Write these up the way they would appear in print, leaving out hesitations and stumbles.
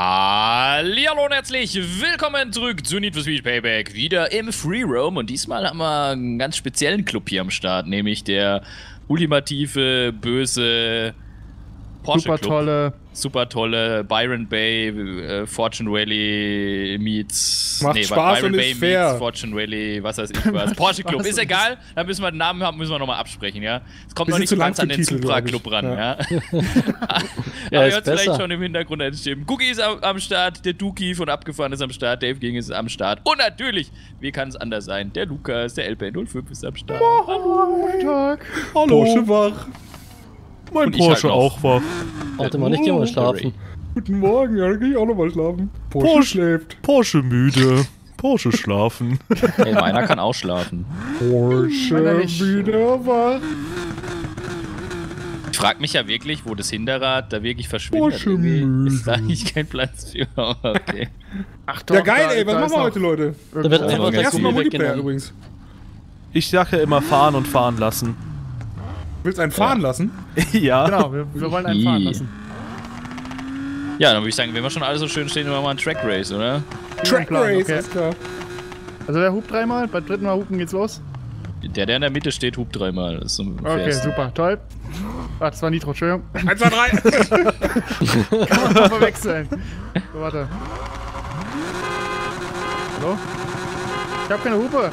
Hallihallo und herzlich willkommen zurück zu Need for Speed Payback, wieder im Free Roam, und diesmal haben wir einen ganz speziellen Club hier am Start, nämlich der ultimative, böse Porsche Club. Super tolle Byron Bay, Fortune Rally meets... Macht Spaß Byron und Bay ist fair. Meets Fortune Rally, was weiß ich was. Porsche Club, ist egal, dann müssen wir den Namen haben, müssen wir nochmal absprechen, ja. Es kommt noch nicht ganz an den Supra Club ran, ja. Aber ihr hört es vielleicht schon im Hintergrund einstimmen. Guggi ist am Start, der Dookie von Abgefahren ist am Start, Dave Ging ist am Start und natürlich, wie kann es anders sein, der Lukas, der LPN05 ist am Start. Oh, hallo, guten Tag. Hallo. Porsche wach. Mein Porsche auch wach. Warte mal, ich geh mal schlafen. Guten Morgen, ja, dann geh ich auch nochmal schlafen. Porsche schläft. Porsche müde. Porsche schlafen. Ey, meiner kann auch schlafen. Porsche wieder wach. Ich frag mich ja wirklich, wo das Hinterrad da wirklich verschwindet. Porsche müde. Ist da eigentlich kein Platz für. Okay. Ach doch, ja geil, ey, was machen wir heute, Leute? Da wird einfach erstmal Multiplayer übrigens. Ich sag ja immer fahren und fahren lassen. Willst du einen fahren lassen? Ja. Genau, wir wollen einen fahren lassen. Ja, dann würde ich sagen, wenn wir schon alle so schön stehen, machen wir mal einen Track Race, oder? Track Race, okay. Ist klar. Also wer hupt dreimal? Beim dritten Mal hupen geht's los? Der in der Mitte steht, hupt dreimal. Das ist so okay, fest. Super, toll. Ach, das war Nitro, Entschuldigung. 1, 2, 3! Kann man mal verwechseln. So, warte. Hallo? Ich hab keine Hupe.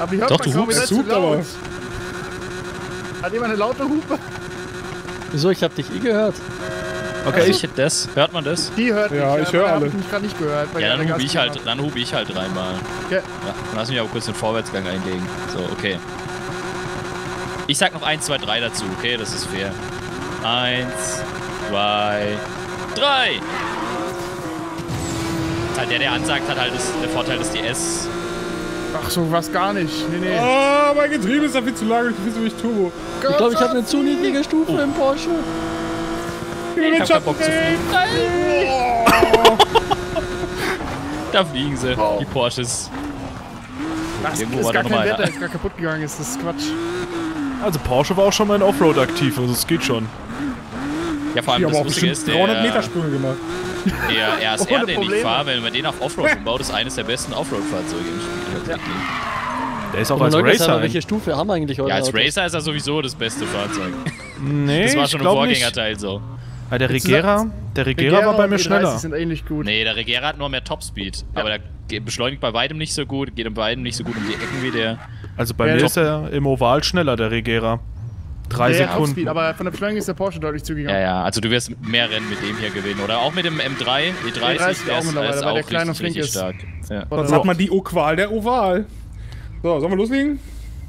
Aber ich hab doch, du hupst zu laut. Hat jemand eine laute Hupe? Wieso? Ich hab dich gehört. Okay, also, ich hätte das. Hört man das? Die hört mich. Ja, ich höre alle. Ich hab nicht gehört. Ja, dann hupe ich halt, dreimal. Okay. Ja, dann lass mich aber kurz den Vorwärtsgang einlegen. So, okay. Ich sag noch 1, 2, 3 dazu, okay? Das ist fair. 1, 2, 3! Der ansagt, hat halt der Vorteil des DS. Ach so, was gar nicht. Nee, nee. Oh, mein Getriebe ist da viel zu lang. Ich will nicht Turbo. Ich glaube, ich habe eine zu niedrige Stufe im Porsche. Ich hab keinen Bock zu fliegen. Oh. Da fliegen sie, die Porsches. Das ist gar kein Wetter, ist gar kaputt gegangen. Ist das Quatsch. Also Porsche war auch schon mal in Offroad aktiv, also es geht schon. Ja, vor allem das Lustige ist, der... 300 Meter Sprünge gemacht. Der RSR, den ich fahre, wenn man den auf Offroad umbaut, ist eines der besten Offroad-Fahrzeuge im Spiel tatsächlich. Ja. Der ist auch als Racer. Aber welche Stufe haben wir eigentlich heute? Ja, als Racer ist er sowieso das beste Fahrzeug. Nee, das war schon im Vorgängerteil so. Aber der Regera war bei mir schneller. E30 sind ähnlich gut. Nee, der Regera hat nur mehr Topspeed. Ja. Aber der beschleunigt bei weitem nicht so gut, geht bei weitem nicht so gut um die Ecken wie der. Also bei mir ist er im Oval schneller, der Regera. 3 Sekunden. Speed, aber von der Beschleunigung ist der Porsche deutlich zügiger. Ja, ja, also du wirst mehr Rennen mit dem hier gewinnen, oder? Auch mit dem M3, E30 ist auch mittlerweile, weil der kleine flink ist. Stark. Ja. Sonst hat man die O-Qual der Oval. So, sollen wir loslegen?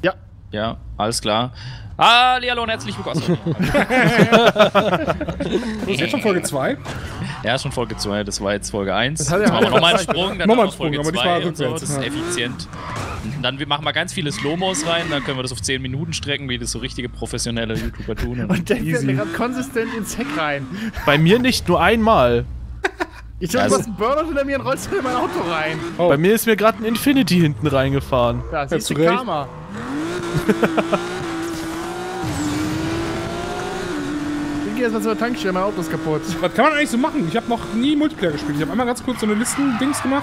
Ja. Ja, alles klar. Hallihallo und herzlich willkommen. Ist jetzt schon Folge 2? Ja, schon Folge 2, das war jetzt Folge 1. Jetzt machen wir nochmal einen Sprung, dann nochmal Folge 2 und so, das ist effizient. Dann machen wir ganz viele Slow-Mos rein, dann können wir das auf 10 Minuten strecken, wie das so richtige professionelle YouTuber tun. Und der fährt mir gerade konsistent ins Heck rein. Bei mir nicht, nur einmal. Ich dachte, du hast einen Burnout hinter mir und rollst in mein Auto rein. Oh. Bei mir ist mir gerade ein Infinity hinten reingefahren. Ja, das ist die Karma. Erstmal zur Tankstelle, mein Auto ist kaputt. Was kann man eigentlich so machen? Ich habe noch nie Multiplayer gespielt. Ich habe einmal ganz kurz so eine Listen-Dings gemacht.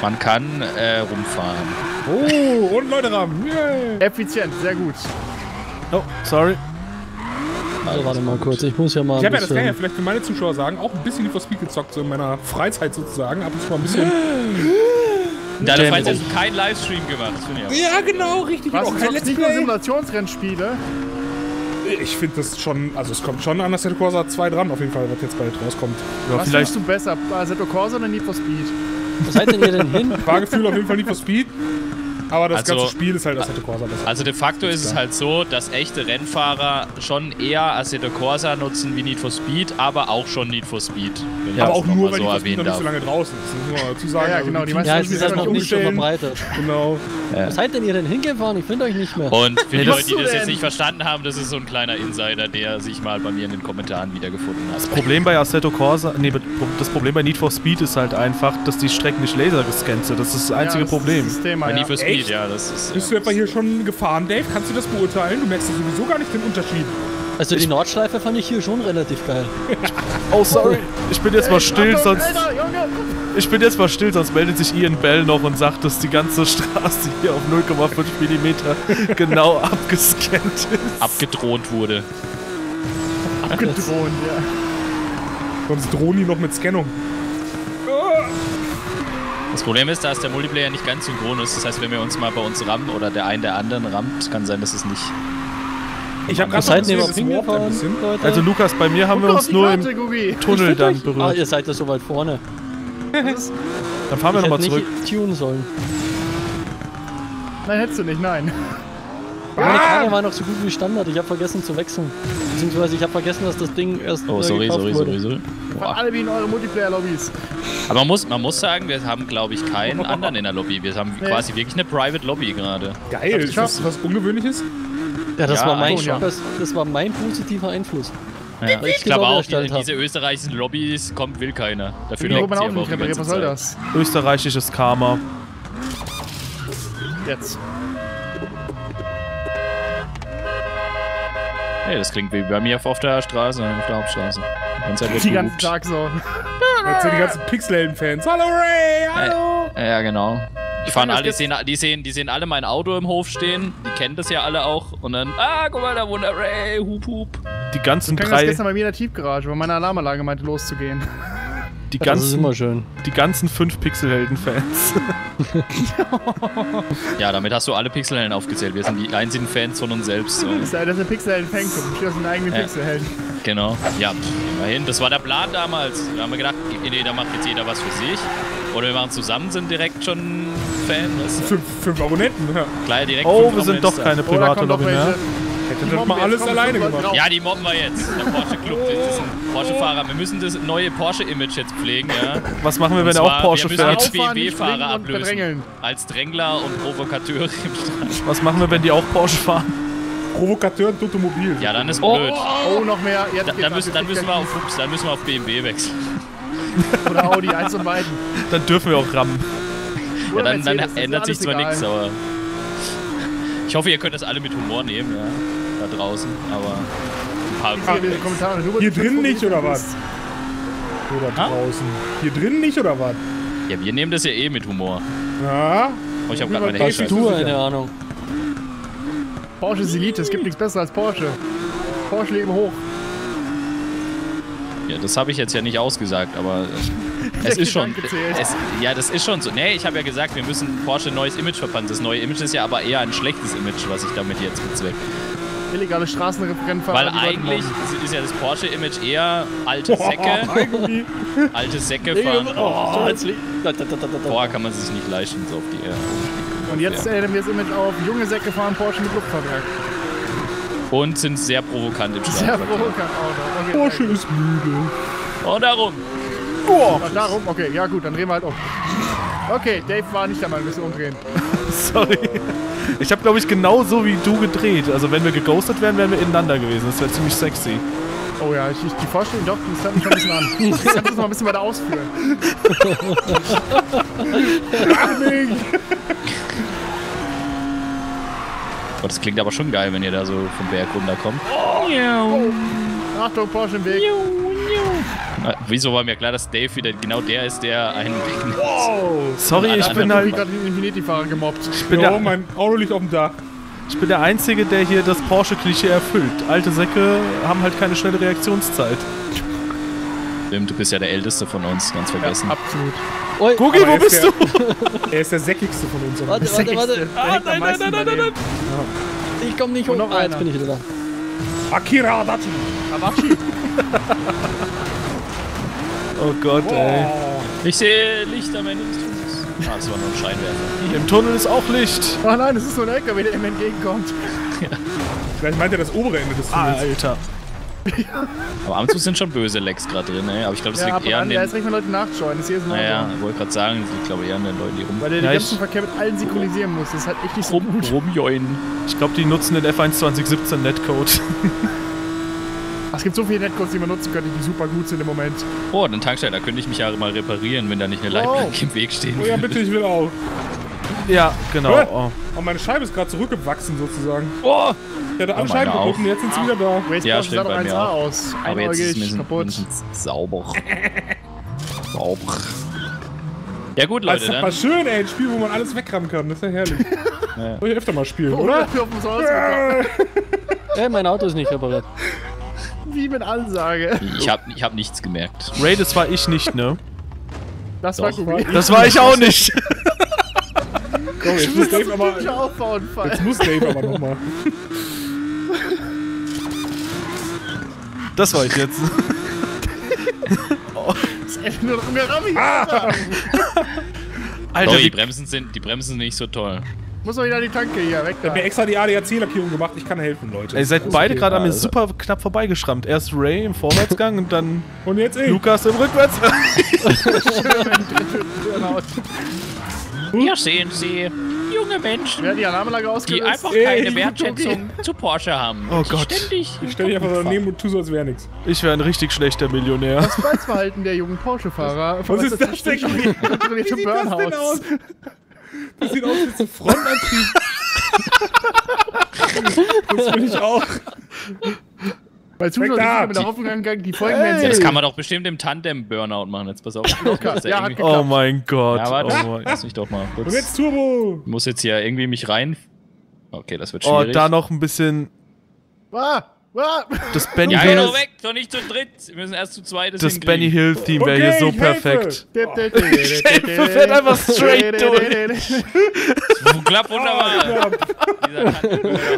Man kann rumfahren. Oh, und Leute rammen. Yeah. Effizient, sehr gut. Oh, sorry. Also, warte mal kurz, ich muss ja mal. Ich habe ja, das kann ich ja vielleicht für meine Zuschauer sagen, auch ein bisschen Need for Speed gezockt, so in meiner Freizeit sozusagen. Ab und zu mal ein bisschen. Da hat Freizeit kein Livestream gemacht, finde ich. Ja, genau, richtig. Was, auch kein Let's Play. Simulationsrennspiele. Ich finde das schon, also es kommt schon an Assetto Corsa 2 dran, auf jeden Fall, was jetzt bald rauskommt. Ja, was vielleicht du besser, Assetto Corsa oder Need for Speed? Wo seid denn ihr denn hin? Fahrgefühl auf jeden Fall Need for Speed, aber das ganze Spiel ist halt Assetto Corsa besser. Also de facto ist es halt so, dass echte Rennfahrer schon eher Assetto Corsa nutzen wie Need for Speed, aber auch schon Need for Speed. Ja, aber auch nur, weil Need for Speed noch nicht so lange draußen ist. Das muss man dazu sagen. Ja, ja, genau, die meisten Spiele sind halt noch nicht so verbreitet. Genau. Ja. Was seid denn ihr denn hingefahren? Ich finde euch nicht mehr. Und für die Leute, die das jetzt nicht verstanden haben, das ist so ein kleiner Insider, der sich mal bei mir in den Kommentaren wiedergefunden hat. Das Problem bei Assetto Corsa, nee, das Problem bei Need for Speed ist halt einfach, dass die Strecken nicht lasergescannt sind. Das ist das einzige Problem. Das ist das Thema, ja. Bei Need for Speed, ja, das ist... Bist du etwa hier schon gefahren, Dave? Kannst du das beurteilen? Du merkst ja sowieso gar nicht den Unterschied. Also die Nordschleife fand ich hier schon relativ geil. Oh, sorry. Ich bin jetzt mal still, sonst... Ich bin jetzt mal still, sonst meldet sich Ian Bell noch und sagt, dass die ganze Straße hier auf 0,5 mm genau abgescannt ist. Abgedroht wurde. Abgedroht, ja. Sonst drohen die noch mit Scannung. Das Problem ist, da ist der Multiplayer nicht ganz synchron ist. Das heißt, wenn wir uns mal bei uns rammen oder der einen der anderen rammt, kann sein, dass es nicht... Ich habe gerade noch. Also Lukas, bei mir haben wir uns nur im Tunnel dann berührt. Ah, ihr seid ja so weit vorne. Dann fahren wir nochmal zurück. Ich hätte nicht tunen sollen. Nein, hättest du nicht, nein. Meine Karre war noch so gut wie Standard, ich habe vergessen zu wechseln. Beziehungsweise ich habe vergessen, dass das Ding erst sorry. Alle wie in eure Multiplayer-Lobbys. Aber man muss sagen, wir haben, glaube ich, keinen anderen in der Lobby. Wir haben quasi wirklich eine Private-Lobby gerade. Geil, ist das was Ungewöhnliches? Ja, das war mein positiver Einfluss. Ja. Ich glaube auch, diese österreichischen Lobbys will keiner. Dafür lenkt sie aber auch die ganze Zeit. Das? Österreichisches Karma. Jetzt. Hey, das klingt wie bei mir auf der Straße, auf der Hauptstraße. Die ganzen Tag so. Jetzt sind die ganzen Pixelhelden-Fans. Hallo Ray, hallo! Ja, genau. Die sehen alle mein Auto im Hof stehen, die kennen das ja alle auch und dann, guck mal, da wohnt der Ray, hup hup. Die ganzen drei... Ich das gestern bei mir in der Tiefgarage, weil meine Alarmanlage meinte loszugehen. Das ist immer schön. Die ganzen 5 Pixelhelden-Fans. Ja, damit hast du alle Pixelhelden aufgezählt, wir sind die einzigen Fans von uns selbst. Das ist ein Pixelhelden-Fanclub, das sind eigene Pixelhelden. Genau, ja, immerhin, das war der Plan damals. Da haben wir gedacht, da macht jetzt jeder was für sich. Oder wir machen zusammen, sind direkt schon Fan. 5 Abonnenten, ja. Klar, direkt wir sind doch keine private Lobby mehr. Hätte das mal alles alleine gemacht. Ja, die mobben wir jetzt. Der Porsche Club, das ist ein Porsche-Fahrer. Wir müssen das neue Porsche-Image jetzt pflegen, ja. Was machen wir, wenn er auch Porsche fährt? Wir müssen die BMW-Fahrer ablösen. Als Drängler und Provokateur im Stadt. Was machen wir, wenn die auch Porsche fahren? Provokateur und Automobil. Ja, dann ist blöd. Oh, noch mehr. Dann müssen wir auf BMW wechseln. Oder Audi, eins und beiden. Dann dürfen wir auch rammen. Ja, dann ändert sich zwar nichts, aber... Ich hoffe, ihr könnt das alle mit Humor nehmen, ja. Da draußen, aber... Hier drin nicht, oder was? Oder draußen. Hier drin nicht, oder was? Ja, wir nehmen das ja eh mit Humor. Ja. Oh, ich hab grad meine Hände. Keine Ahnung. Porsche Elite, es gibt nichts besser als Porsche. Porsche leben hoch. Ja, das habe ich jetzt ja nicht ausgesagt, aber es ist schon. Das ist schon so. Nee, ich habe ja gesagt, wir müssen Porsche ein neues Image verpassen. Das neue Image ist ja aber eher ein schlechtes Image, was ich damit jetzt bezwecke. Illegale Straßenrennfahrer. Weil eigentlich ist ja das Porsche-Image eher alte Säcke. Alte Säcke fahren. Boah, kann man sich nicht leisten, so auf die Erde. Und jetzt ändern wir das Image auf junge Säcke fahren Porsche mit Luftfahrwerk. Und sind sehr provokant im Straßenverkehr. Sehr provokant, okay. Porsche ist müde. Und darum. Oh. Darum, okay, ja gut, dann drehen wir halt um. Okay, Dave war nicht einmal ein bisschen umdrehen. Sorry. Ich habe, glaube ich, genauso wie du gedreht. Also wenn wir geghostet wären, wären wir ineinander gewesen. Das wäre ziemlich sexy. Oh ja, die Vorstellung, doch, das hört mich schon ein bisschen an. Ich kann das noch ein bisschen weiter ausführen. Oh, das klingt aber schon geil, wenn ihr da so vom Berg runterkommt. Oh, Achtung, Porsche im Weg. Wieso war mir klar, dass Dave wieder genau der ist, der einen Weg nimmt? Wow. Sorry, ich bin halt... Ich bin gerade den Infinity-Fahrer gemobbt. Mein Auto liegt auf dem Dach. Ich bin der Einzige, der hier das Porsche-Klischee erfüllt. Alte Säcke haben halt keine schnelle Reaktionszeit. Stimmt, du bist ja der Älteste von uns, ganz vergessen. Ja, absolut. Oi, Guggi, wo bist du? Er ist der säckigste von uns. Warte. Nein. Ich komm nicht hoch. Jetzt bin ich wieder da. Akira Adachi. Oh Gott, ey. Ich sehe Licht am Ende des Tunnels. Ah, das war nur ein Scheinwerfer. Im Tunnel ist auch Licht. Ah nein, das ist so ein LKW, der ihm entgegenkommt. Ja. Vielleicht meint er das obere Ende des Tunnels. Alter. Aber am Zug sind schon böse Lecks gerade drin, ey. Aber ich glaube, das liegt eher an den... Ja, jetzt recht mal Leute nachschauen, das hier ist ein Auto. Ja, wollte gerade sagen, das liegt, glaube ich, eher an den Leuten, die rum... Weil der den ganzen Verkehr mit allen synchronisieren muss, das ist halt echt nicht so gut. Rumjoinen. Ich glaube, die nutzen den F1 2017 Netcode. Es gibt so viele Netcodes, die man nutzen könnte, die super gut sind im Moment. Oh, den Tankstelle, da könnte ich mich ja mal reparieren, wenn da nicht eine Leitplanke im Weg stehen würde. Oh ja, bitte, ich will auch. Ja, genau. Oh, meine Scheibe ist gerade zurückgewachsen sozusagen. Oh! Ich hatte alle Scheiben gebrochen, jetzt sind sie wieder da. Ja, stimmt bei mir auch. Aber jetzt ist es mindestens sauber. Sauber. Ja gut, Leute, das ist mal schön, ey, ein Spiel, wo man alles wegrammen kann, das ist ja herrlich. Ja. Soll ich öfter mal spielen, oder? Ey, mein Auto ist nicht repariert. Wie mit Ansage. Ich hab nichts gemerkt. Ray, das war ich nicht, ne? Das war Guggi. Das war ich auch nicht. Komm, jetzt muss Dave aber... Jetzt muss Dave aber nochmal. Das war ich jetzt. Alter, die Bremsen sind nicht so toll. Muss man wieder an die Tanke hier weg. Ich hab mir extra die ADAC-Lackierung gemacht, ich kann helfen, Leute. Ihr seid beide gerade an mir super knapp vorbeigeschrammt. Erst Ray im Vorwärtsgang und dann jetzt Lukas im Rückwärtsgang. Hier sehen Sie junge Menschen, die einfach keine Wertschätzung zu Porsche haben. Oh Gott. Ich stell dich einfach so daneben und tu so, als wäre nichts. Ich wäre ein richtig schlechter Millionär. Das Preisverhalten der jungen Porsche-Fahrer. Was ist das denn? Wie sieht das denn aus? Das sieht aus wie so ein Frontantrieb. Das will ich auch. Weil Zuschauer sind mit der Hoffnung angegangen, die Folgen werden sehen. Das kann man doch bestimmt im Tandem-Burnout machen. Jetzt pass auf. Ja, oh mein Gott. Ja, warte, lass mich doch mal kurz. Jetzt Turbo. Ich muss jetzt hier irgendwie mich rein. Okay, das wird schwierig. Oh, da noch ein bisschen. Das Benny Hill. Ja, weg, doch nicht zu dritt. Wir müssen erst zu zweit. Das Benny Hill-Team wäre hier so perfekt. Ich helfe, fährt einfach straight durch. Klappt wunderbar.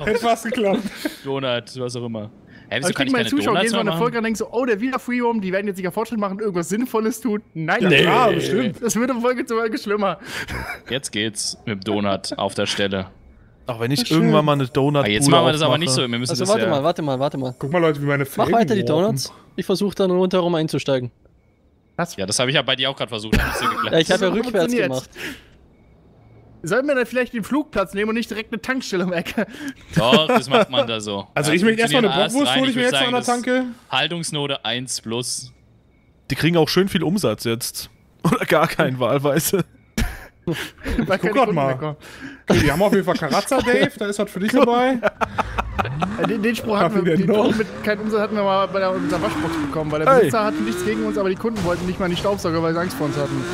Hätte fast geklappt. Donut, was auch immer. Hey, wieso kann ich meine Zuschauer gehen so eine Folge und denken so, oh, der wieder Freeroam, die werden jetzt sicher Fortschritt machen, irgendwas Sinnvolles tun. Nein, nee. Ja, bestimmt. Das wird in Folge zu Folge schlimmer. Jetzt geht's mit dem Donut auf der Stelle. Auch wenn ich irgendwann mal eine Donut-Bude jetzt machen wir das aber nicht so. Wir müssen also das warte mal. Guck mal, Leute, wie meine Felgen. Mach weiter die Donuts. Ich versuche dann rundherum einzusteigen. Was? Ja, das habe ich ja bei dir auch gerade versucht. Ja, ich habe ja rückwärts gemacht. Sollten wir dann vielleicht den Flugplatz nehmen und nicht direkt eine Tankstelle um die Ecke? Doch, das macht man da so. Also ich möchte erstmal eine Bockwurst, hole ich mir jetzt an der Tanke. Haltungsnote 1+. Die kriegen auch schön viel Umsatz jetzt. Oder gar keinen, wahlweise. Guck doch mal. Okay, die haben auf jeden Fall Karazza, Dave, da ist was für dich dabei. Den Spruch hatten wir mit keinem Umsatz hatten wir mal bei unserer Waschbox bekommen, weil der Besitzer hatte nichts gegen uns, aber die Kunden wollten nicht mal die Staubsauger, weil sie Angst vor uns hatten.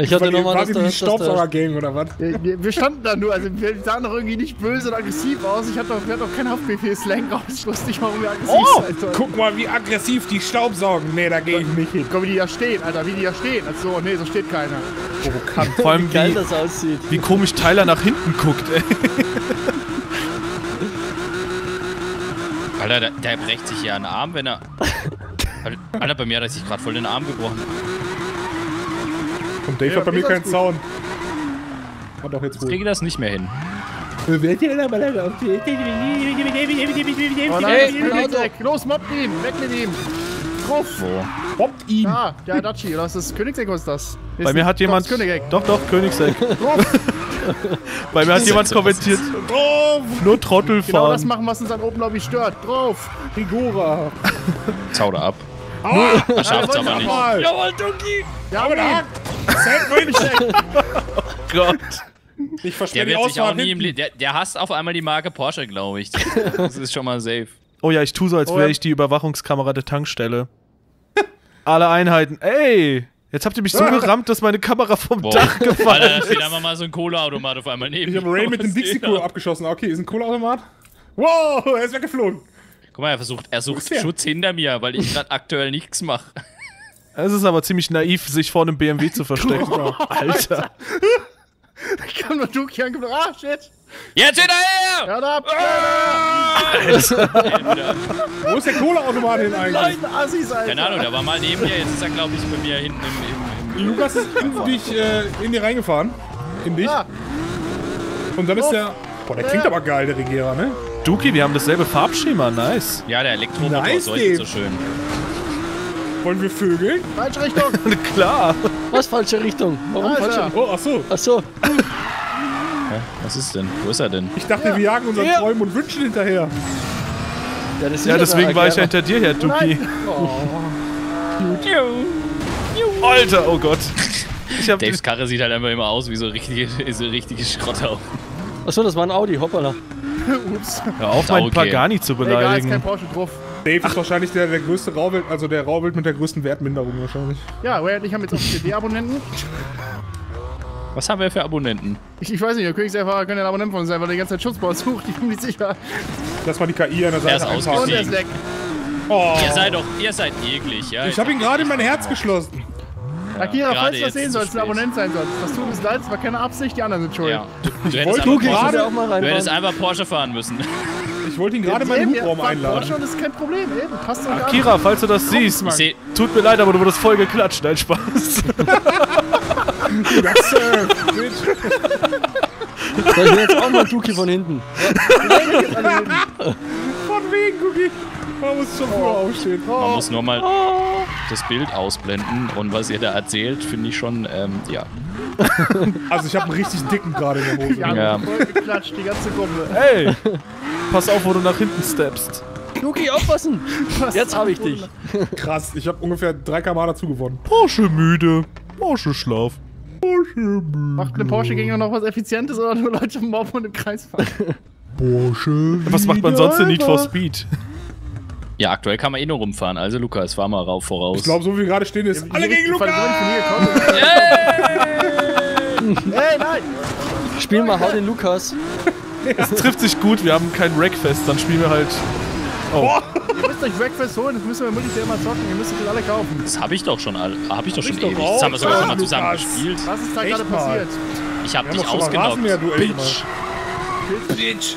Ich hatte nochmal das Staubsauger-Gang oder was? Wir standen da nur, also wir sahen doch irgendwie nicht böse und aggressiv aus. Wir hatten doch keinen HPP-Slang raus. Ich wusste nicht, warum wir aggressiv sind. Alter. Guck mal, wie aggressiv die staubsaugen. Nee, da gehe ich nicht hin. Komm, wie die da stehen, Alter, wie die da stehen. Also, nee, so steht keiner. Provokant. Vor allem, wie geil das aussieht. Wie komisch Tyler nach hinten guckt, ey. Alter, der brecht sich ja einen Arm, wenn er... Alter, bei mir hat er sich gerade voll den Arm gebrochen. Und Dave hat bei mir keinen Sound. Und auch jetzt kriege das nicht mehr hin. Los, mobbt ihn! Weg mit ihm! Drauf! Mobbt ihn! Ah, der Dachi, das ist Koenigsegg, was ist das? Bei mir hat jemand... Doch, Koenigsegg. Bei mir hat jemand kommentiert. Drauf! Nur Trottel fahren. Genau das machen, was uns an Open Lobby stört. Drauf! Rigora! Zauder ab. Aua! Das schafft's aber nicht. Jawohl, Dookie! Jawohl, oh Gott. Ich verstehe die Auswahl nicht. Der hasst auf einmal die Marke Porsche, glaube ich. Das ist schon mal safe. Oh ja, ich tue so, als wäre ich die Überwachungskamera der Tankstelle. Alle Einheiten. Ey! Jetzt habt ihr mich so gerammt, dass meine Kamera vom Dach gefallen ist. Alter, da steht einfach mal so ein Kohleautomat auf einmal neben. Ich habe Ray mit dem Dixie-Kugel abgeschossen. Okay, ist ein Kohleautomat? Wow, er ist weggeflogen. Guck mal, er sucht Schutz hinter mir, weil ich gerade aktuell nichts mache. Es ist aber ziemlich naiv, sich vor einem BMW zu verstecken. Alter. Da kam nur Dookie angekommen. Ah, shit. Jetzt hinterher! Hört ab! Wo ist der Kohleautomat hin eigentlich? Keine Ahnung, der war mal neben dir. Jetzt ist er, glaube ich, bei mir hinten im Lukas ist in dir reingefahren. In dich. Und dann ist der... Boah, der klingt aber geil, der Regera, ne? Dookie, wir haben dasselbe Farbschema, nice. Ja, der Elektromotor sollte so schön. Wollen wir Vögel? Falsche Richtung! Klar! Was falsche Richtung? Warum falsche? Oh, achso! Achso! Was ist denn? Wo ist er denn? Ich dachte, wir jagen unseren Träumen und Wünschen hinterher. Ja, deswegen war ich ja hinter dir her, Dookie. Alter, oh Gott! Daves Karre sieht halt einfach immer aus wie so richtige Schrotter. Achso, das war ein Audi, hoppala. Ups. Hör auf, mein Pagani zu beleidigen. Ey, da ist kein Porsche drauf. Dave ist wahrscheinlich der größte Raubild, also der Raubild mit der größten Wertminderung wahrscheinlich. Ja, Ray und ich haben jetzt auch CD-Abonnenten. Was haben wir für Abonnenten? Ich weiß nicht, der Koenigsegg-Fahrer könnte ein Abonnent von uns sein, weil er die ganze Zeit Schutzbau sucht. Ich bin nicht sicher. Das war die KI an der Seite. Er ist ausgestiegen. Oh. Ihr seid eklig, ja. Ich habe ihn gerade in mein Herz geschlossen. Akira, ja, falls du das sehen sollst, ein Abonnent sein sollst. Das tut uns leid, es war keine Absicht, die anderen sind schuld. Ja. Du hättest einfach Porsche fahren müssen. Ich wollte ihn gerade in meinen Hubraum einladen. Porsche, das ist kein Problem, eben. Passt doch Akira, an. Falls du das siehst, Mann. Tut mir leid, aber du wurdest voll geklatscht. Nein, Spaß. Das soll ich jetzt auch mal Dookie von hinten. Von wegen, Dookie. Man muss schon nur aufstehen. Man muss nur mal das Bild ausblenden und was ihr da erzählt, finde ich schon, ja. Also ich habe einen richtig dicken gerade in der Hose. Ja, voll geklatscht, die ganze Gruppe. Hey, pass auf, wo du nach hinten steppst. Dookie, aufpassen! Jetzt habe ich dich. Krass, ich habe ungefähr 3 km/h dazu gewonnen. Porsche müde, Porsche schlaf. Porsche müde. Macht eine Porsche gegen noch was Effizientes oder nur Leute mobben und im Kreis fahren? Porsche. Was macht man sonst in Need for Speed? Ja, aktuell kann man eh nur rumfahren. Also Lukas, fahr mal rauf voraus. Ich glaube, so wie wir gerade stehen, ist alle gegen Lukas! Hey, nein! Spiel mal, hau den Lukas. Es trifft sich gut, wir haben kein Wreckfest, dann spielen wir halt... Oh. Ihr müsst euch Wreckfest holen, das müssen wir möglichst immer zocken, ihr müsst das alle kaufen. Das hab ich doch schon alle, hab ich doch schon ewig. Das haben wir sogar schon mal zusammen gespielt. Was ist da gerade passiert? Ich hab dich ausgenockt, Bitch! Bitch!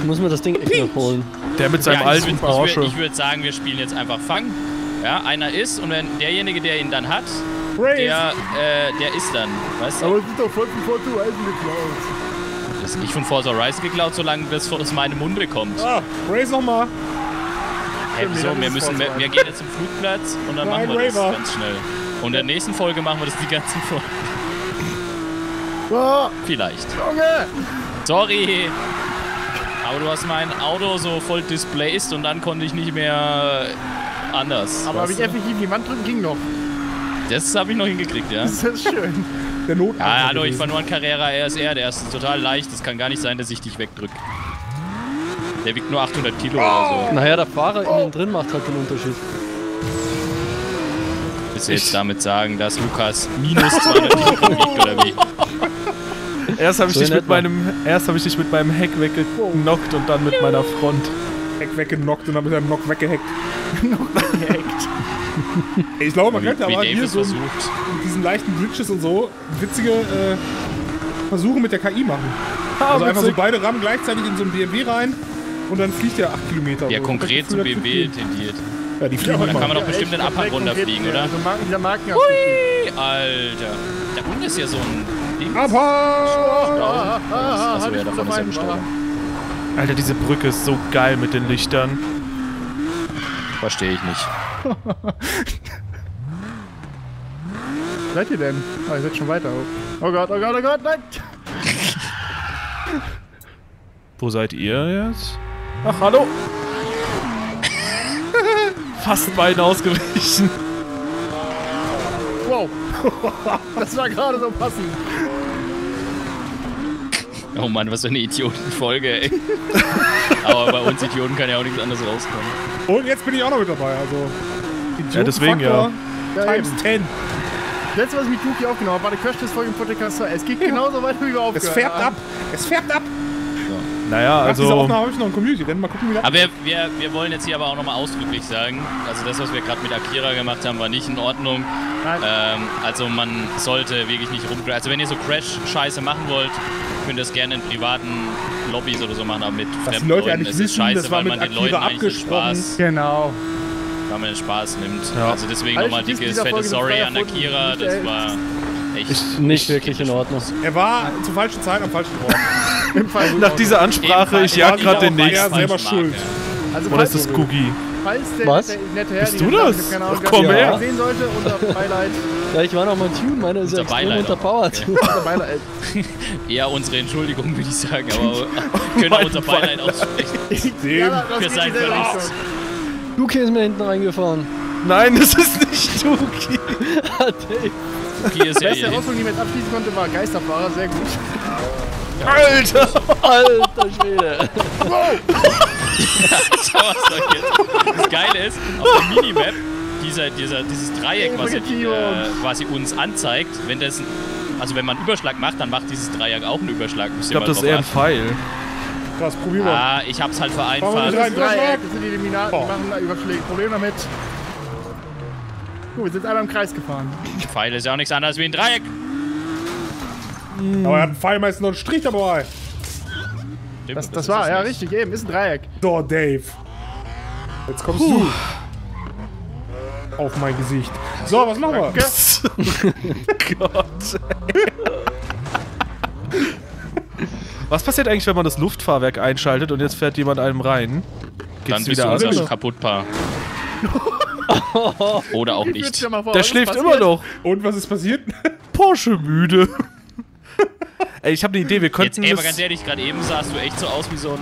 Ich muss mir das Ding echt noch holen. Der mit seinem alten Porsche. Ich würde sagen, wir spielen jetzt einfach Fang. Ja, einer ist und wenn derjenige, der ihn dann hat, der ist dann, weißt du? Aber das ist doch voll von Forza Horizon geklaut. Das ist nicht von Forza Horizon geklaut, solange das aus meinem Munde kommt. Ah, Race nochmal. Hey, wieso? Wir gehen jetzt zum Flugplatz und dann machen wir das ganz schnell. Und in der nächsten Folge machen wir das die ganzen Folgen. Oh. Vielleicht. Junge! Sorry! Aber du hast mein Auto so voll displaced und dann konnte ich nicht mehr anders. Aber habe ich effektiv die Wand drücken, ging noch. Das habe ich noch hingekriegt, ja. Das ist schön. Der Not. Ja, hallo, ich war nur ein Carrera RSR, der ist total leicht. Das kann gar nicht sein, dass ich dich wegdrücke. Der wiegt nur 800 Kilo oder so. Naja, der Fahrer innen drin macht halt den Unterschied. Willst du jetzt damit sagen, dass Lukas minus 200 Kilo wiegt, oder wie? Erst habe ich, dich mit meinem Heck weggenockt und dann mit meiner Front. Heck weggenockt und dann mit einem Knock weggehackt. Ich glaube, man könnte aber hier so mit diesen leichten Glitches und so witzige Versuche mit der KI machen. Also einfach so beide Rahmen gleichzeitig in so einen BMW rein und dann fliegt der 8 Kilometer. Ja, konkret zum BMW tendiert. Ja, die fliegen. Dann kann man doch bestimmt den Abhang runterfliegen, oder? Hui! Alter. Da unten ist ja so ein... Alter, diese Brücke ist so geil mit den Lichtern. Verstehe ich nicht. Seid ihr denn? Oh, ihr seid schon weiter. Oh Gott, oh Gott, oh Gott, nein! Wo seid ihr jetzt? Ach, hallo! Fast beiden ausgewichen. Wow! Das war gerade so passend. Oh Mann, was für eine Idiotenfolge, ey. Aber bei uns Idioten kann ja auch nichts anderes rauskommen. Und jetzt bin ich auch noch mit dabei, also... Ja, deswegen, Times 10. Das letzte, was ich mit Dookie aufgenommen habe, war eine Crash-Test-Folge im Podcast. Es geht genauso weit, wie wir aufgehört haben. Es färbt ab! Es färbt ab! So. Naja, also... Nach dieser Aufnahme habe ich noch ein Community-Rennen, mal gucken, wie das... Aber wir wollen jetzt hier aber auch nochmal ausdrücklich sagen, also das, was wir gerade mit Akira gemacht haben, war nicht in Ordnung. Also man sollte wirklich nicht rumcrashen. Also wenn ihr so Crash-Scheiße machen wollt, könnt ihr das gerne in privaten Lobbys oder so machen, aber mit fremden Leuten ja ist es scheiße, weil man den Leuten eigentlich Spaß, weil man den Spaß nimmt. Ja. Also deswegen nochmal dickes, fettes Sorry an Akira, das war echt nicht wirklich in Ordnung. Er war zur falschen Zeit am falschen Ort. Nach dieser Ansprache, ich jag gerade den nächsten. Selber schuld. Also oder ist das Guggi? Was? Bist du das? Ach, komm her! Ja, ich war noch mal im Tune, meine ist ja extrem unterpowered. Ja, unsere Entschuldigung, würde ich sagen, aber können wir unser Beileid aussprechen. Wir seien verletzt. Luke ist mir hinten reingefahren. Nein, das ist nicht... Dookie. Dookie ist beste Herausforderung, die man jetzt abschließen konnte, war Geisterfahrer. Sehr gut. Alter! Alter Schwede! Wow! Schau, was da geht. Das Geile ist, auf der Minimap, dieses Dreieck, was quasi uns anzeigt, wenn das, also wenn man einen Überschlag macht, dann macht dieses Dreieck auch einen Überschlag. Ich glaube, das ist eher ein Pfeil. Krass, probier mal. Ah, ich hab's halt vereinfacht. Das sind die Eliminaten, die machen da Überschläge. Problem damit. Gut, wir sind alle im Kreis gefahren. Pfeil ist ja auch nichts anderes wie ein Dreieck. Aber er hat einen Pfeil meistens noch einen Strich dabei. Stimmt, das war, ja nicht. Richtig, eben, ist ein Dreieck. So, Dave. Jetzt kommst du auf mein Gesicht. So, was machen wir? Gott. Was passiert eigentlich, wenn man das Luftfahrwerk einschaltet und jetzt fährt jemand einem rein? Dann bist du unser Kaputtpaar. Oder auch nicht. Der schläft immer noch. Und was ist passiert? Porsche müde. Ey, ich habe eine Idee, wir könnten jetzt, aber ganz ehrlich, gerade eben sahst du echt so aus wie so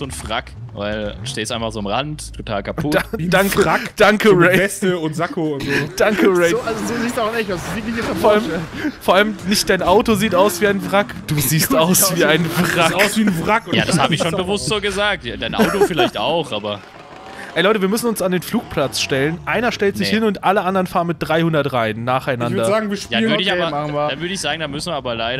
ein Frack. Weil du stehst einfach so am Rand, total kaputt. Danke, Frack, danke Ray. Weste und Sakko und so. Danke Ray. So, also so siehst du auch echt aus. Das liegt nicht vor allem nicht dein Auto sieht aus wie ein Frack. Du siehst aus wie ein Wrack. Du siehst aus wie ein Wrack. Ja, das habe ich schon bewusst so gesagt. Ja, dein Auto vielleicht auch, aber... Ey Leute, wir müssen uns an den Flugplatz stellen. Einer stellt sich hin und alle anderen fahren mit 300 rein, nacheinander. Ich würde sagen, wir spielen dann würde ich sagen, da müssen wir aber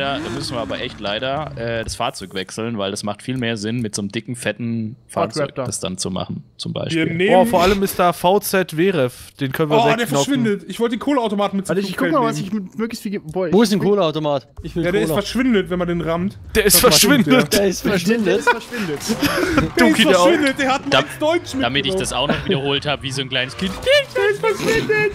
echt leider das Fahrzeug wechseln, weil das macht viel mehr Sinn, mit so einem dicken, fetten Fahrzeug das dann zu machen, zum Beispiel. Oh, vor allem ist da VZ Weref, den können wir wegknoppen. Der verschwindet. Ich wollte den Kohleautomaten mit zum Flugfeld nehmen. Ich guck mal, was ich mit möglichst viel... Wo ist ein Kohleautomat? Ich will der ist verschwindet, wenn man den rammt. Der ist verschwindet. Der ist verschwindet. Der ist verschwindet. Der hat nichts Deutsch mit. Damit ich das auch noch wiederholt habe, wie so ein kleines Kind. Das ist verschwindet!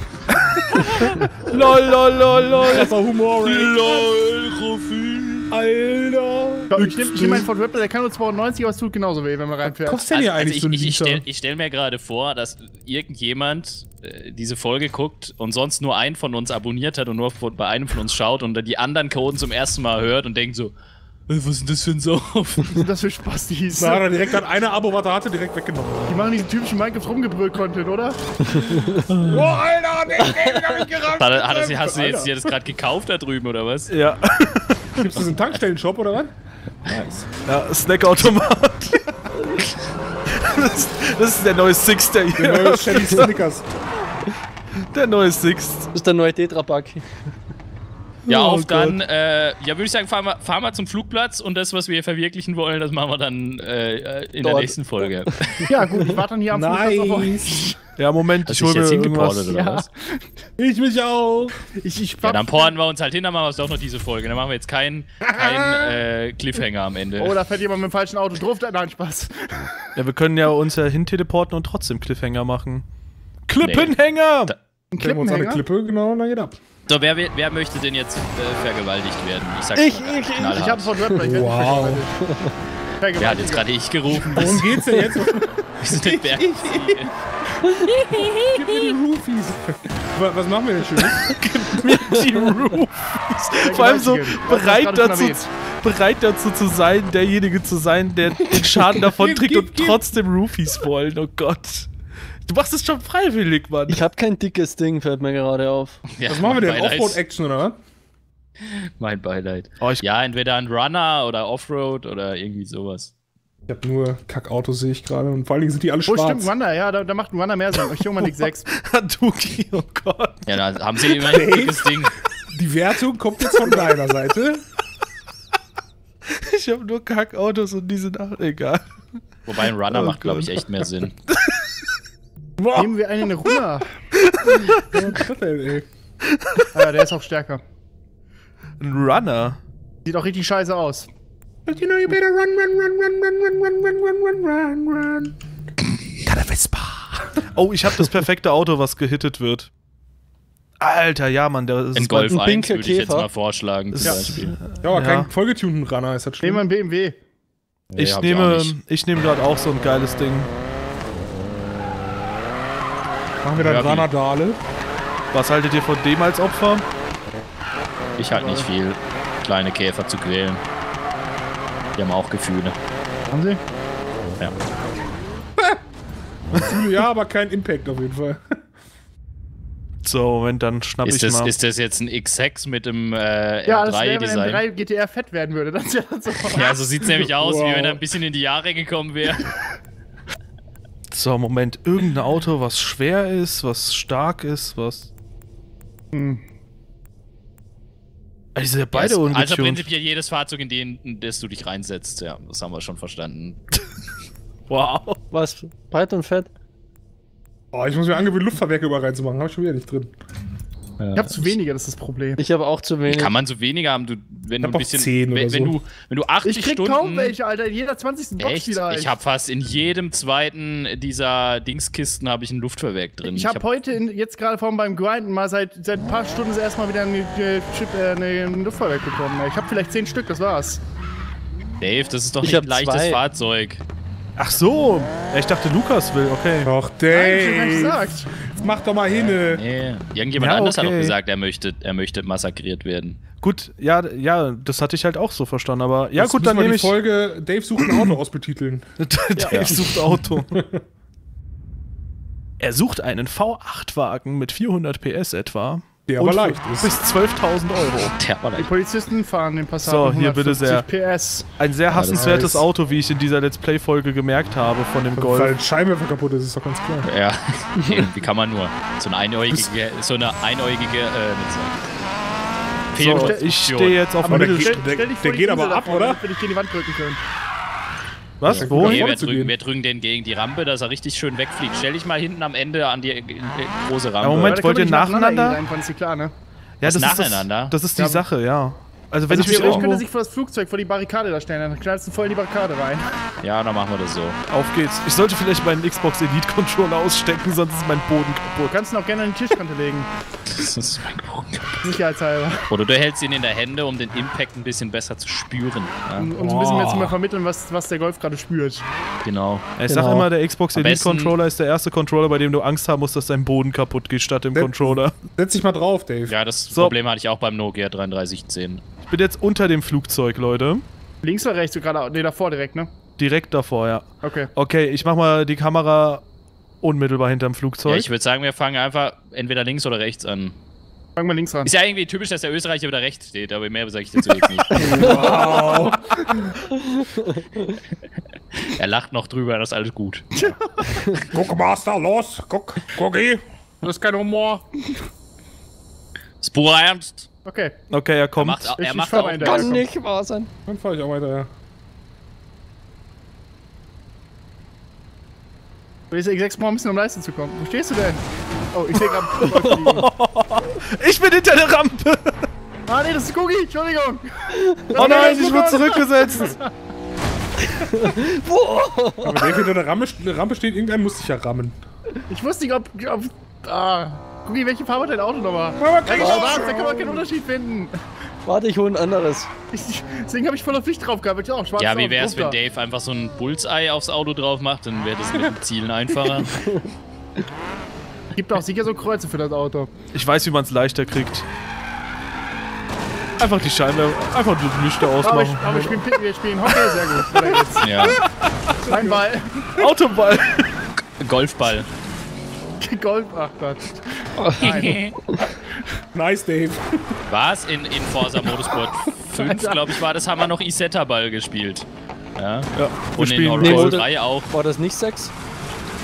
Lol, lol, lol, lol. Das war Humor, ey. Lol, Rofi. Alter. Ich nehme meinen Ford Raptor, der kann nur 92, aber es tut genauso weh, wenn man reinfährt. Kostet also, eigentlich so ich stell mir gerade vor, dass irgendjemand diese Folge guckt und sonst nur einen von uns abonniert hat und nur bei einem von uns schaut und dann die anderen Coden zum ersten Mal hört und denkt so, was ist denn das für ein Sauf? Was ist denn das für Spastis? Na, da direkt hat einer Abo, was er hatte, direkt weggenommen. Die machen diesen typischen Minecraft-Rumgebrüll-Content, oder? Oh, Alter, den hab ich gerammt. Hast du das gerade gekauft da drüben, oder was? Ja. Gibt's das in einen Tankstellen-Shop, oder was? Nice. Ja, Snackautomat. Das ist der neue Sixt, der hier. Der neue Shelly Snickers. Der neue Sixt. Das ist der neue Tetrapack. Ja, würde ich sagen, fahr mal zum Flugplatz und das, was wir hier verwirklichen wollen, das machen wir dann in der nächsten Folge. Ja, gut, ich warte dann hier am Flugplatz. Ja, Moment, ich hole mir irgendwas. Ich mich auch. Ja, dann pornen wir uns halt hin, dann machen wir doch noch diese Folge. Dann machen wir jetzt keinen Cliffhanger am Ende. Oh, da fährt jemand mit dem falschen Auto drauf, nein, Spaß. Ja, wir können ja uns ja hinteleporten und trotzdem Cliffhanger machen. Klippenhänger! Dann kleben wir uns an eine Klippe, genau, und dann geht ab. So, wer möchte denn jetzt vergewaltigt werden? Ich sag's ich hab's von Rapper, wow. Wer hat jetzt gerade ich gerufen? Worum geht's denn jetzt? Ich bin der Berg. Gib mir die Roofies. Was machen wir denn schön? Gib mir die Roofies. Vor allem so bereit dazu zu sein, derjenige zu sein, der den Schaden davon trägt und trotzdem Roofies wollen. Oh Gott. Du machst es schon freiwillig, Mann. Ich hab kein dickes Ding, fällt mir gerade auf. Ja, was machen wir denn? Offroad-Action, oder was? Mein Beileid. Oh, ja, entweder ein Runner oder Offroad oder irgendwie sowas. Ich hab nur Kackautos, sehe ich gerade. Und vor allen Dingen sind die alle schwarz. Oh, stimmt, Runner, ja, da macht ein Runner mehr Sinn. Ich hol mal die X6. Dookie, oh Gott. Ja, da haben sie immer ein dickes Ding. Die Wertung kommt jetzt von deiner Seite. Ich hab nur Kackautos und die sind auch egal. Wobei ein Runner macht, glaube ich, echt mehr Sinn. Wow. Nehmen wir einen Runner. Alter, der ist auch stärker. Ein Runner? Sieht auch richtig scheiße aus. But you know you better run, run, run, run, run, run, run, run, run, run, run. Oh, ich hab das perfekte Auto, was gehittet wird. Alter, ja, Mann, der ist ein Golf 1, würde ich jetzt mal vorschlagen. Ja, aber kein vollgetunten Runner ist das schlimm. Nehmen wir einen BMW. Ich nehme gerade auch so ein geiles Ding. Machen wir dann Granadale. Was haltet ihr von dem als Opfer? Ich halt nicht viel. Kleine Käfer zu quälen. Die haben auch Gefühle. Haben sie? Ja. Ja, aber kein Impact auf jeden Fall. so, Moment, dann schnapp ist ich das, mal. Ist das jetzt ein X6 mit dem M3-Design? Ja, das wäre, wenn M3 GTR fett werden würde. Das ja, so. Ja, so sieht's nämlich aus, wow, wie wenn er ein bisschen in die Jahre gekommen wäre. So, Moment, irgendein Auto, was schwer ist, was stark ist, was... Hm. Die sind ja beide ungetuned. Also prinzipiell jedes Fahrzeug, in das du dich reinsetzt. Ja, das haben wir schon verstanden. Wow. Was? Breit und fett? Oh, ich muss mir angewöhnen, Luftfahrwerke überall reinzumachen. Habe ich schon wieder nicht drin. Ja. Ich habe zu wenige, das ist das Problem. Ich habe auch zu wenig. Kann man zu wenige haben? Du, wenn du ein bisschen... 10 oder wenn, so. Wenn du 80 Stunden... Ich krieg Stunden, kaum welche, Alter. In jeder 20. Box wieder. Ich habe fast in jedem zweiten dieser Dingskisten habe ich ein Luftfahrwerk drin. Ich habe heute, jetzt gerade vorhin beim Grinden, mal seit ein paar Stunden erstmal wieder ein Luftfahrwerk bekommen. Ich habe vielleicht 10 Stück, das war's. Dave, das ist doch nicht ein leichtes Fahrzeug. Ach so. Ich dachte, Lukas will, okay. Doch, Dave. Nein, mach doch mal hin. Nee. Irgendjemand anders hat doch gesagt, er möchte massakriert werden. Gut, ja, das hatte ich halt auch so verstanden, aber ja, das gut, dann nehme ich die Folge Dave sucht ein Auto ausbetiteln. Dave sucht Auto. Er sucht einen V8-Wagen mit 400 PS etwa. Der aber leicht ist. Bis 12.000 €. Der aber leicht. Die Polizisten fahren den Passat. So, hier bitte sehr. PS. Ein sehr hassenswertes Auto, wie ich in dieser Let's Play-Folge gemerkt habe von dem Golf. Weil Scheinwerfer kaputt ist, ist doch ganz klar. Ja, wie kann man nur? So eine einäugige so, ich stehe jetzt auf dem Mittelstück. Der geht aber ab, oder? Damit wir nicht gegen die Wand drücken können. Was? Ja, wo? Nee, wir drücken den gegen die Rampe, dass er richtig schön wegfliegt. Stell dich mal hinten am Ende an die große Rampe. Ja, Moment, wollt ihr nacheinander? Klar, ne? Ja, das ist nacheinander. Das ist die Sache, ja. Also wenn ich könnte sich vor das Flugzeug vor die Barrikade da stellen, dann knallst du voll in die Barrikade rein. Ja, dann machen wir das so. Auf geht's. Ich sollte vielleicht meinen Xbox Elite Controller ausstecken, sonst ist mein Boden kaputt. Du kannst ihn auch gerne an die Tischkante legen. Das ist mein Boden kaputt. Sicherheitshalber. Oder du hältst ihn in der Hände, um den Impact ein bisschen besser zu spüren. Ja? Um so ein bisschen mehr zu vermitteln, was der Golf gerade spürt. Genau. Ich sag immer, der Xbox Elite Controller ist der erste Controller, bei dem du Angst haben musst, dass dein Boden kaputt geht, statt dem Controller. Setz dich mal drauf, Dave. Ja, das Problem hatte ich auch beim Nokia 3310. Ich bin jetzt unter dem Flugzeug, Leute. Links oder rechts? Ne, davor direkt, ne? Direkt davor, ja. Okay. Okay, ich mach mal die Kamera unmittelbar hinterm Flugzeug. Ja, ich würde sagen, wir fangen einfach entweder links oder rechts an. Fangen wir links an. Ist ja irgendwie typisch, dass der Österreicher wieder rechts steht, aber mehr sage ich dazu jetzt nicht. Wow. Er lacht noch drüber, das ist alles gut. Guck, Master, los! Guck, das ist kein Humor. Das ist purer Ernst. Okay. Okay, er kommt. Er macht auch weiter. Kann nicht wahr sein. Dann fahr ich auch weiter, ja. Ich will X6 mal ein bisschen um Leisten zu kommen. Wo stehst du denn? Oh, ich seh grad. Ich bin hinter der Rampe! Ah ne, das ist Guggi, Entschuldigung! Oh nein, ich wurde zurückgesetzt! Boah! Aber wenn hinter der Rampe steht, irgendein muss ich ja rammen. Ich wusste nicht, ob Guggi, welche Farbe hat dein Auto nochmal? Da kann man keinen Unterschied finden. Warte, ich hole ein anderes. Deswegen habe ich voll auf Licht drauf gehabt. Ich auch schwarz. Ja, wie wäre es, wenn Dave einfach so ein Bullseye aufs Auto drauf macht? Dann wäre das mit dem Zielen einfacher. Gibt auch sicher so Kreuze für das Auto. Ich weiß, wie man es leichter kriegt. Einfach die Scheinwerfer, einfach die Lichter ausmachen. Aber wir spielen Hockey sehr gut. Ja. Scheinball. Autoball. Golfball. Golf, ach Gott. Oh, nice, Dave. Was? In Forza Motorsport 5, glaube ich, war das, haben wir noch Isetta-Ball gespielt. Ja. Und in Horizon 3 auch. War das nicht 6?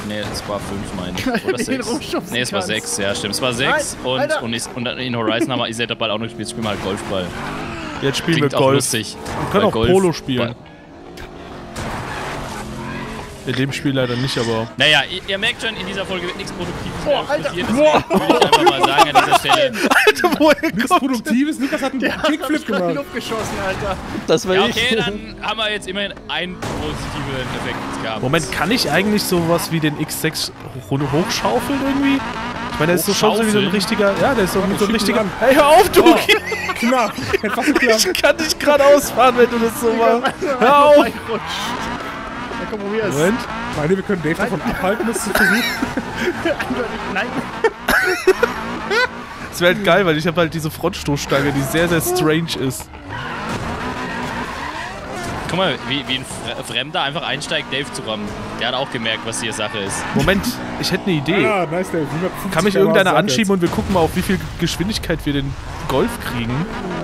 Ne, es war 5, meine ich. Oder 6. Ne, es war 6, ja, stimmt. Es war 6 und in Horizon haben wir Isetta-Ball auch noch gespielt. Jetzt spielen wir halt Golfball. Jetzt spielen wir Golf. Wir können auch Polo spielen. In dem Spiel leider nicht, aber... Naja, ihr merkt schon, in dieser Folge wird nichts Produktives passiert. Deswegen würde ich einfach mal sagen an dieser Stelle... Alter, woher nichts Produktives? Lukas hat einen Kickflip gemacht. In die Luft geschossen, Alter. Das war okay, dann haben wir jetzt immerhin einen positiven Effekt gehabt. Moment, kann ich eigentlich sowas wie den X6 hochschaufeln irgendwie? Ich meine, der ist so schon so wie so ein richtiger... Ja, der ist so wie so ein richtiger... Hey, hör auf, Dookie! Knapp. Ich kann dich gerade ausfahren, wenn du das so machst. Hör auf! Komm, probier's. Moment. Meine, wir können Dave davon abhalten, das zu versuchen. Nein. Das wäre halt geil, weil ich habe halt diese Frontstoßstange, die sehr, sehr strange ist. Guck mal, wie ein Fremder einfach einsteigt, Dave zu rammen. Der hat auch gemerkt, was hier Sache ist. Moment, ich hätte eine Idee. Ah, nice, Dave. Kann mich irgendeiner anschieben und wir gucken mal, auf wie viel Geschwindigkeit wir den Golf kriegen?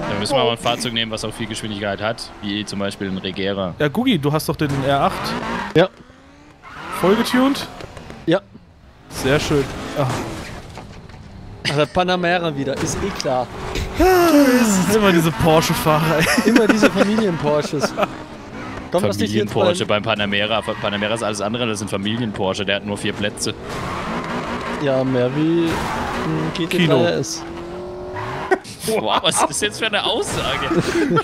Dann müssen wir mal ein Fahrzeug nehmen, was auch viel Geschwindigkeit hat. Wie zum Beispiel ein Regera. Ja, Guggi, du hast doch den R8. Ja. Vollgetuned? Ja. Sehr schön. Ach. Also Panamera wieder, ist eh klar. Tschüss. Immer diese Porsche-Fahrer. Immer diese Familien-Porsches. Familien-Porsche beim Panamera. Panamera ist alles andere, das sind Familien-Porsche. Der hat nur 4 Plätze. Ja, mehr wie ein GT3S. Wow, was ist jetzt für eine Aussage?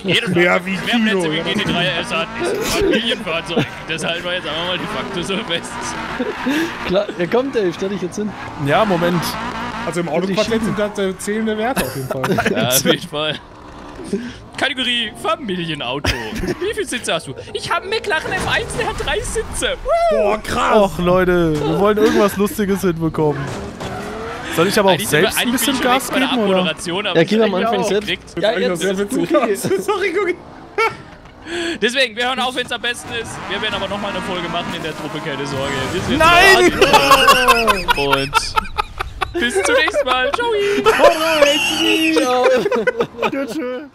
Mehr wie Kino. Mehr Plätze wie GT3S hat, ist ein Familienfahrzeug. Das halten wir jetzt einfach mal de facto so fest. Klar, der kommt, Dave, stell dich jetzt hin. Ja, Moment. Also im Autoquartett sind das zählende Werte auf jeden Fall. Ja, auf jeden Fall. Kategorie Familienauto. Wie viele Sitze hast du? Ich habe einen McLaren F1, der hat 3 Sitze. Woo! Boah, krass. Och Leute, wir wollen irgendwas Lustiges hinbekommen. Soll ich aber auch selbst ein bisschen Gas geben, oder? Ja, geh am Anfang selbst. Ja, jetzt ist es okay. Sorry, Guggi. Deswegen, wir hören auf, wenn es am besten ist. Wir werden aber nochmal eine Folge machen in der Truppe, keine Sorge. Nein! Und... bis zum nächsten Mal. Ciao. Ciao. Tschüss.